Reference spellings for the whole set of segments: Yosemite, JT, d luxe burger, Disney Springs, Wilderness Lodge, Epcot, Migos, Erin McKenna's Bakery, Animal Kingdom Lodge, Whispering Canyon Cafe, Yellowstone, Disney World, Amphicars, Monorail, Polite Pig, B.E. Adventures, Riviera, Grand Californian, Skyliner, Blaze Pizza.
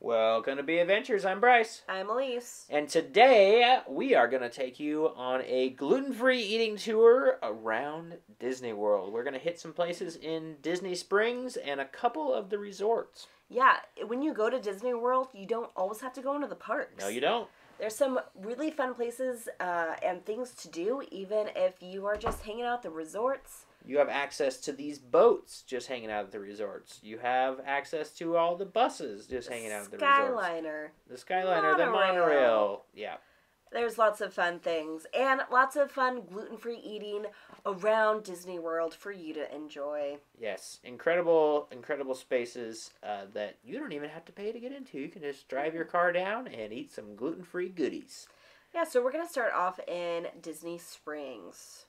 Welcome to B.E. Adventures. I'm Bryce. I'm Elise. And today we are going to take you on a gluten-free eating tour around Disney World. We're going to hit some places in Disney Springs and a couple of the resorts. Yeah, when you go to Disney World, you don't always have to go into the parks. No, you don't. There's some really fun places and things to do, even if you are just hanging out at the resorts. You have access to these boats just hanging out at the resorts. You have access to all the buses just hanging out at the resorts. The Skyliner, the Monorail. Yeah. There's lots of fun things and lots of fun gluten-free eating around Disney World for you to enjoy. Yes. Incredible, incredible spaces that you don't even have to pay to get into. You can just drive your car down and eat some gluten-free goodies. Yeah, so we're going to start off in Disney Springs.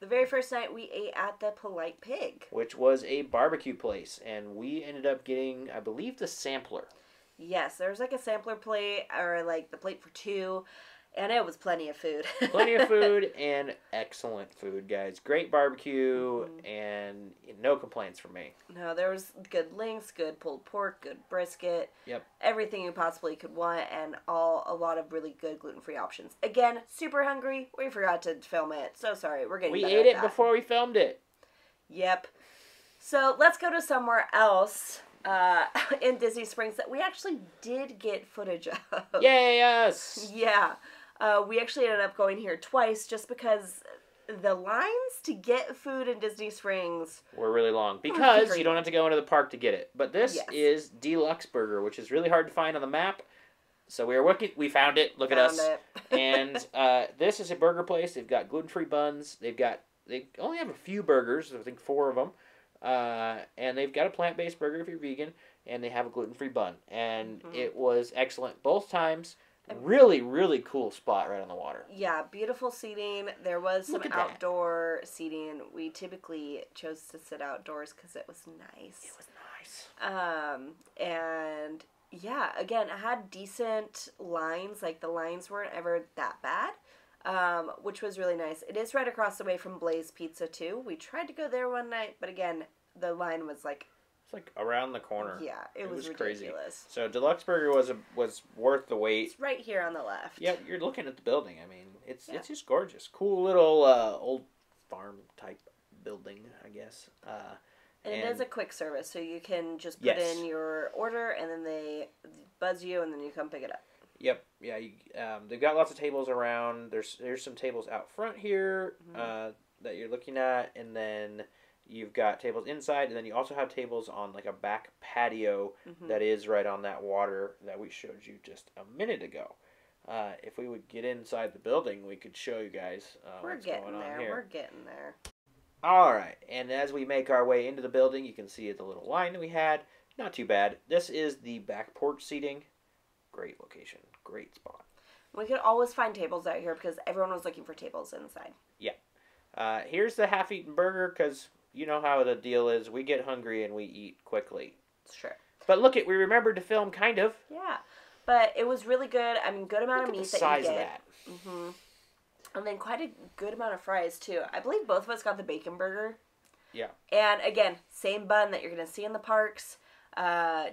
The very first night we ate at the Polite Pig, which was a barbecue place, and we ended up getting, I believe, the sampler. Yes, there was like a sampler plate, or like the plate for two, and it was plenty of food. Plenty of food, and excellent food, guys. Great barbecue, and no complaints from me. No, there was good links, good pulled pork, good brisket. Yep. Everything you possibly could want, and a lot of really good gluten-free options. Again, super hungry. We forgot to film it. So sorry. We're getting better at that. We ate it before we filmed it. Yep. So let's go to somewhere else. In Disney Springs that we actually did get footage of. Yes! Yeah. We actually ended up going here twice just because the lines to get food in Disney Springs were really long. Because you don't have to go into the park to get it. But this is Deluxe Burger, which is really hard to find on the map. So we were working. We found it. Look at us. And this is a burger place. They've got gluten-free buns. They only have a few burgers. I think 4 of them. And they've got a plant-based burger if you're vegan, and they have a gluten-free bun. And it was excellent both times. Really, really cool spot right on the water. Yeah, beautiful seating. There was some outdoor seating. We typically chose to sit outdoors because it was nice. It was nice. And yeah, again, it had decent lines. Like, the lines weren't ever that bad. Which was really nice. It is right across the way from Blaze Pizza, too. We tried to go there one night, but again, the line was like... It's like around the corner. Yeah, it was ridiculous. Crazy. So Deluxe Burger was worth the wait. It's right here on the left. Yep, you're looking at the building. I mean, it's just gorgeous. Cool little old farm-type building, I guess. And it is a quick service, so you can just put in your order, and then they buzz you, and then you come pick it up. Yep. Yeah. They've got lots of tables around. There's some tables out front here that you're looking at, and then you've got tables inside, and then you also have tables on like a back patio that is right on that water that we showed you just a minute ago. If we would get inside the building, we could show you guys what's going on here. We're getting there. All right. And as we make our way into the building, you can see the little line that we had. Not too bad. This is the back porch seating. Great location. Great spot. We could always find tables out here because everyone was looking for tables inside. Yeah. Here's the half-eaten burger because you know how the deal is. We get hungry and we eat quickly. Sure. But look, we remembered to film, kind of. Yeah. But it was really good. I mean, good amount of meat that you get. Look at the size of that. And then quite a good amount of fries, too. I believe both of us got the bacon burger. Yeah. And, again, same bun that you're going to see in the parks.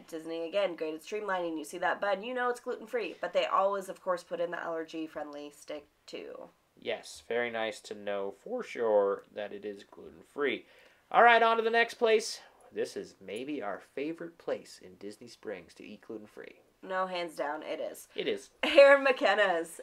Disney, again, great at streamlining. You see that bun, you know it's gluten-free. But they always, of course, put in the allergy-friendly stick, too. Yes, very nice to know for sure that it is gluten-free. All right, on to the next place. This is maybe our favorite place in Disney Springs to eat gluten-free. No, hands down, it is. It is. Erin McKenna's.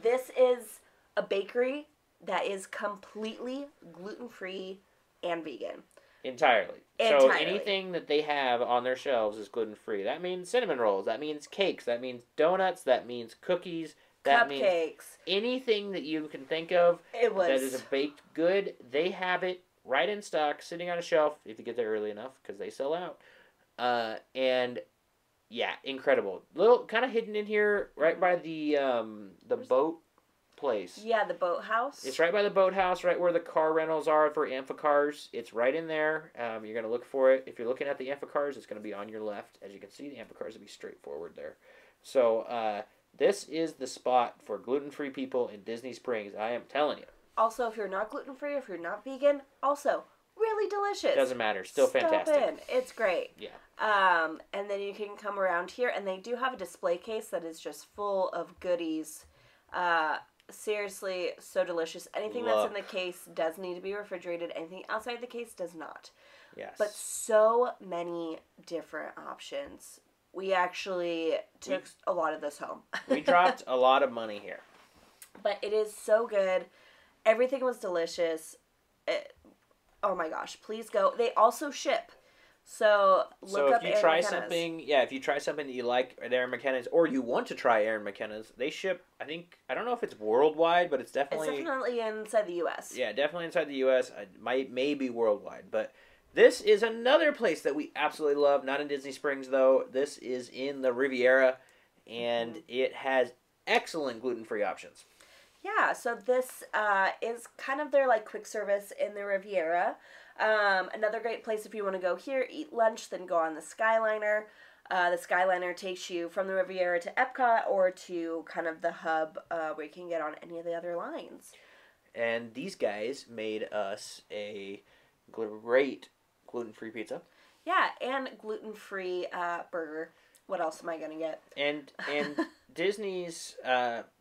This is a bakery that is completely gluten-free and vegan. Entirely. So anything that they have on their shelves is gluten-free. That means cinnamon rolls. That means cakes. That means donuts. That means cookies. That means anything that you can think of that is a baked good. They have it right in stock, sitting on a shelf, if you get there early enough, because they sell out. And, yeah, incredible. Little kind of hidden in here right by the boat place. Yeah, the boathouse. It's right by the boathouse, right where the car rentals are for Amphicars. It's right in there. You're going to look for it. If you're looking at the Amphicars, it's going to be on your left. As you can see, the Amphicars will be straightforward there. So this is the spot for gluten-free people in Disney Springs, I am telling you. Also, if you're not gluten-free, if you're not vegan, also really delicious. Doesn't matter. Still fantastic. It's great. Yeah. And then you can come around here, and they do have a display case that is just full of goodies. Seriously, so delicious. Anything that's in the case does need to be refrigerated. Anything outside the case does not. Yes. But so many different options. We actually took a lot of this home. We dropped a lot of money here. But it is so good. Everything was delicious. Oh my gosh, please go. They also ship. So look up Erin McKenna's. So if you try something, yeah, if you try something that you like at Erin McKenna's, or you want to try Erin McKenna's, they ship. I think, I don't know if it's worldwide, but it's definitely inside the U.S. Yeah, definitely inside the U.S. It might maybe worldwide, but this is another place that we absolutely love. Not in Disney Springs though. This is in the Riviera, and it has excellent gluten-free options. Yeah, so this is kind of their like quick service in the Riviera. Another great place if you want to go here, eat lunch, then go on the Skyliner. The Skyliner takes you from the Riviera to Epcot or to kind of the hub where you can get on any of the other lines. And these guys made us a great gluten-free pizza. Yeah, and gluten-free burger. What else am I going to get? And Disney's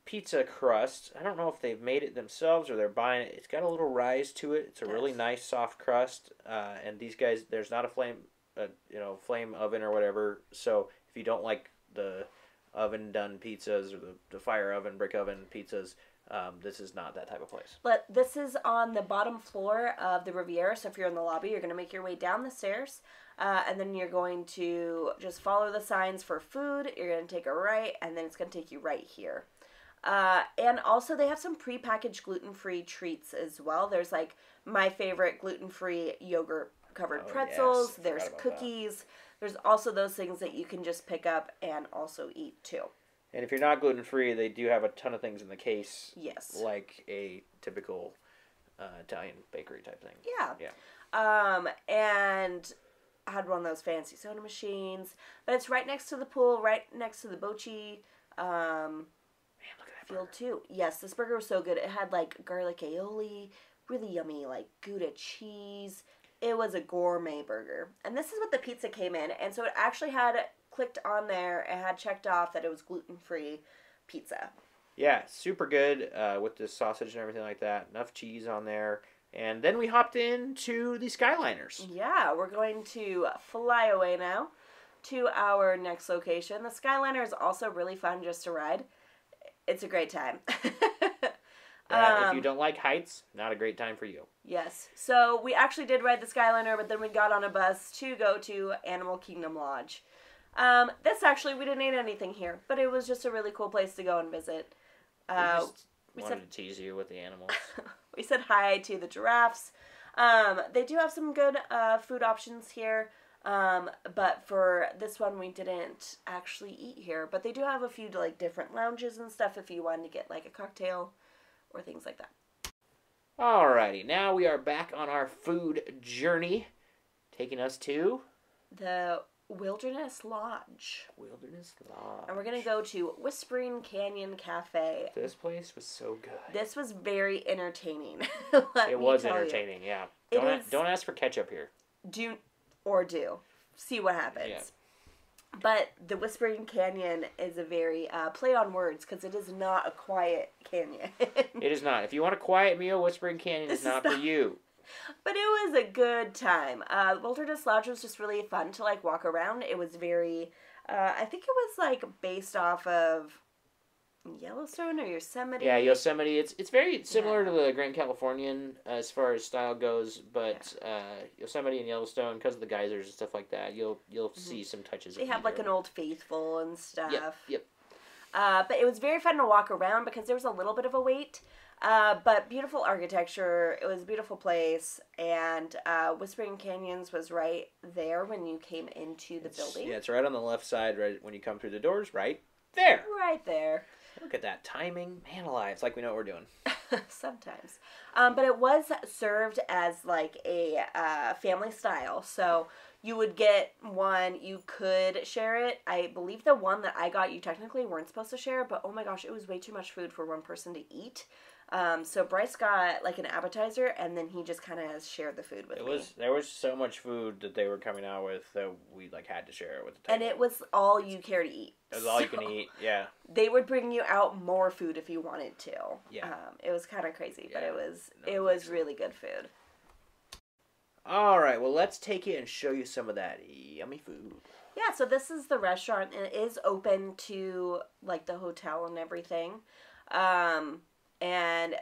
pizza crust, I don't know if they've made it themselves or they're buying it. It's got a little rise to it. It's a really nice soft crust. And these guys, there's not a flame oven or whatever. So if you don't like the oven-done pizzas or the fire oven, brick oven pizzas, this is not that type of place. But this is on the bottom floor of the Riviera. So if you're in the lobby, you're going to make your way down the stairs. And then you're going to just follow the signs for food. You're going to take a right, and then it's going to take you right here. And also they have some prepackaged gluten-free treats as well. There's like my favorite gluten-free yogurt-covered pretzels. Yes. There's cookies. There's also those things that you can just pick up and also eat too. And if you're not gluten-free, they do have a ton of things in the case. Yes. Like a typical Italian bakery type thing. Yeah. Yeah. And I had one of those fancy soda machines. But it's right next to the pool, right next to the bocce field too. Yes, this burger was so good. It had like garlic aioli, really yummy like Gouda cheese. It was a gourmet burger. And this is what the pizza came in. And so it actually had clicked on there. It had checked off that it was gluten-free pizza. Yeah, super good with the sausage and everything like that. Enough cheese on there. And then we hopped into the Skyliners. Yeah, we're going to fly away now to our next location. The Skyliner is also really fun just to ride. It's a great time. If you don't like heights, not a great time for you. Yes. So we actually did ride the Skyliner, but then we got on a bus to go to Animal Kingdom Lodge. This actually, we didn't eat anything here, but it was just a really cool place to go and visit. We wanted to tease you with the animals. We said hi to the giraffes. They do have some good food options here, but for this one we didn't actually eat here. But they do have a few like different lounges and stuff if you wanted to get like a cocktail or things like that. Alrighty, now we are back on our food journey, taking us to the Wilderness Lodge. Wilderness Lodge. And we're going to go to Whispering Canyon Cafe. This place was so good. This was very entertaining. It was entertaining, yeah. Don't ask for ketchup here. Do. See what happens. Yeah. But the Whispering Canyon is a very play on words because it is not a quiet canyon. It is not. If you want a quiet meal, Whispering Canyon is not for you. But it was a good time. Wilderness Lodge was just really fun to, like, walk around. It was very, I think it was, like, based off of Yellowstone or Yosemite. Yeah, Yosemite. It's very similar to the Grand Californian as far as style goes, but Yosemite and Yellowstone, because of the geysers and stuff like that, you'll see some touches. They have, like, an Old Faithful and stuff. Yep. But it was very fun to walk around because there was a little bit of a wait. But beautiful architecture, it was a beautiful place, and Whispering Canyons was right there when you came into the building. Yeah, it's right on the left side, right when you come through the doors, right there. Right there. Look at that timing. Man alive, it's like we know what we're doing. Sometimes. But it was served as like a family style, so you would get one, you could share it. I believe the one that I got, you technically weren't supposed to share, but oh my gosh, it was way too much food for one person to eat. So Bryce got like an appetizer, and then he just kind of shared the food with me. There was so much food that they were coming out with that we like had to share it with the table. And it was all you care to eat. It was all you can eat, yeah. They would bring you out more food if you wanted to. Yeah. It was kind of crazy, yeah, but it was really good food. All right, well, let's take it and show you some of that yummy food. Yeah, so this is the restaurant, and it is open to, like, the hotel and everything. And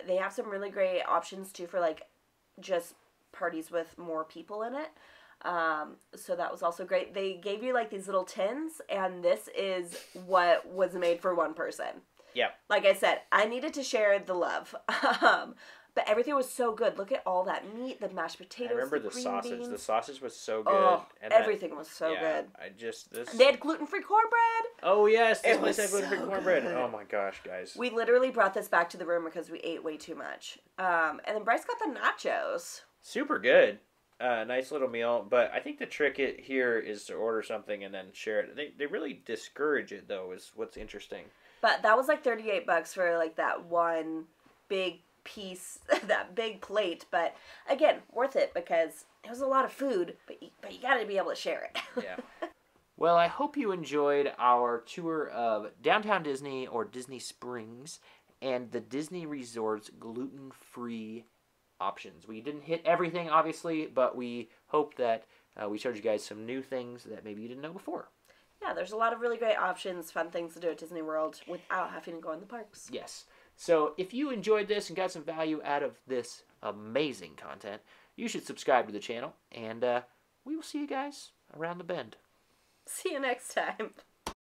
they have some really great options, too, for, like, just parties with more people in it. So that was also great. They gave you, like, these little tins, and this is what was made for one person. Yeah. Like I said, I needed to share the love. But everything was so good. Look at all that meat, the mashed potatoes, I remember the green sausage. Beans. The sausage was so good. Oh, and everything was so good. They had gluten-free cornbread. Oh, yes. This place had gluten-free cornbread. Oh, my gosh, guys. We literally brought this back to the room because we ate way too much. And then Bryce got the nachos. Super good. Nice little meal. But I think the trick here is to order something and then share it. They really discourage it, though, is what's interesting. But that was like $38 for like that one big piece, that big plate, but again, worth it because it was a lot of food, but you gotta be able to share it. Yeah. Well, I hope you enjoyed our tour of Downtown Disney, or Disney Springs, and the Disney Resort's gluten-free options. We didn't hit everything, obviously, but we hope that we showed you guys some new things that maybe you didn't know before. Yeah, there's a lot of really great options, fun things to do at Disney World without having to go in the parks. Yes. So if you enjoyed this and got some value out of this amazing content, you should subscribe to the channel, and we will see you guys around the bend. See you next time.